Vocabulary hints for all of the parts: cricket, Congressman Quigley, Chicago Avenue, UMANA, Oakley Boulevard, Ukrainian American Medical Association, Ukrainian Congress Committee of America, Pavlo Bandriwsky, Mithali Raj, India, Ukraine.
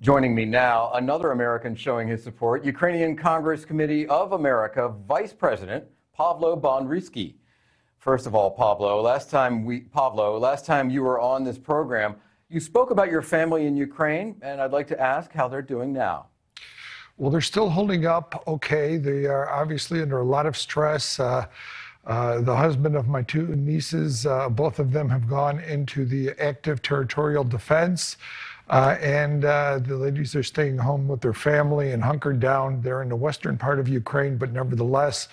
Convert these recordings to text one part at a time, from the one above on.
Joining me now, another American showing his support, Ukrainian Congress Committee of America Vice President Pavlo Bandriwsky. First of all, Pavlo, last time you were on this program, you spoke about your family in Ukraine, and I'd like to ask how they're doing now. Well, they're still holding up okay. They are obviously under a lot of stress. The husband of my two nieces, both of them have gone into the active territorial defense. The ladies are staying home with their family and hunkered down. They're in the western part of Ukraine, but nevertheless,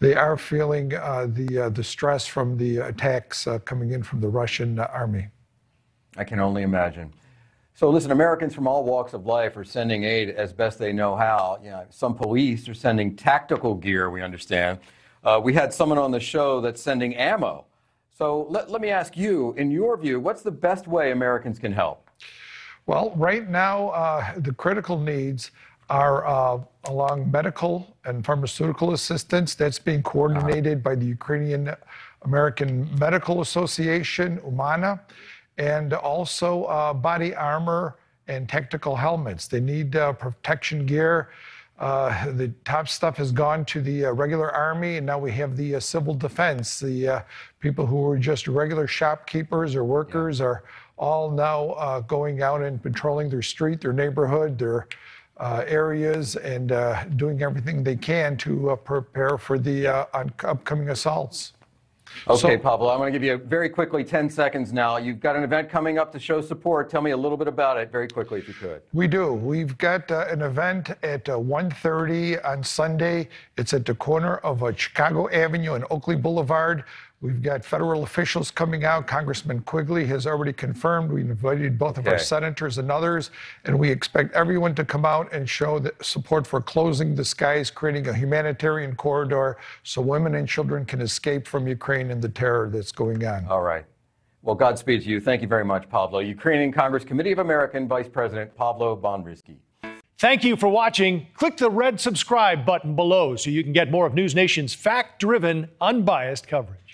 they are feeling the stress from the attacks coming in from the Russian army. I can only imagine. So listen, Americans from all walks of life are sending aid as best they know how. You know, some police are sending tactical gear, we understand. We had someone on the show that's sending ammo. So let me ask you, in your view, what's the best way Americans can help? Well, right now, the critical needs are along medical and pharmaceutical assistance. That's being coordinated by the Ukrainian American Medical Association, UMANA, and also body armor and tactical helmets. They need protection gear. The top stuff has gone to the regular army, and now we have the civil defense. The people who were just regular shopkeepers or workers are all now going out and patrolling their street, their neighborhood, their areas, and doing everything they can to prepare for the upcoming assaults. Okay, so, Pablo, I'm going to give you very quickly 10 seconds now. You've got an event coming up to show support. Tell me a little bit about it very quickly, if you could. We do. We've got an event at 1:30 on Sunday. It's at the corner of Chicago Avenue and Oakley Boulevard. We've got federal officials coming out. Congressman Quigley has already confirmed. We invited both of our senators and others, and we expect everyone to come out and show the support for closing the skies, creating a humanitarian corridor so women and children can escape from Ukraine and the terror that's going on. All right. Well, Godspeed to you. Thank you very much, Pavlo. Ukrainian Congress Committee of America Vice President Pavlo Bandriwsky. Thank you for watching. Click the red subscribe button below so you can get more of News Nation's fact-driven, unbiased coverage.